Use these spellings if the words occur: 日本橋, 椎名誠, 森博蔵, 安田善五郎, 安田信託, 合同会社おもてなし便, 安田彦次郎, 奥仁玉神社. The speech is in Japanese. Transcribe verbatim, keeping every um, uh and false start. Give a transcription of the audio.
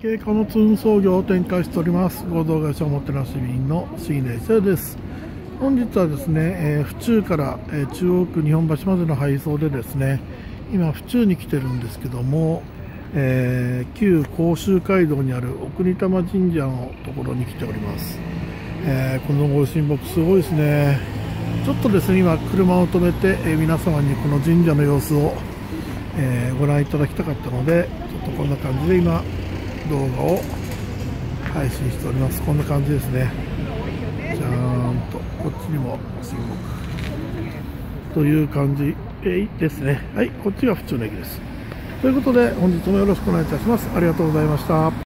経過物運送業を展開しております合同会社おもてなし便の椎名誠です。本日はですね、えー、府中から、えー、中央区日本橋までの配送でですね、今府中に来てるんですけども、えー、旧甲州街道にある奥仁玉神社のところに来ております。えー、このご神木すごいですね。ちょっとですね今車を止めて、えー、皆様にこの神社の様子を、えー、ご覧いただきたかったので、ちょっとこんな感じで今動画を配信しております。こんな感じですね。じゃーんとこっちにも神木という感じですね。はい、こっちが府中の駅です。ということで本日もよろしくお願いいたします。ありがとうございました。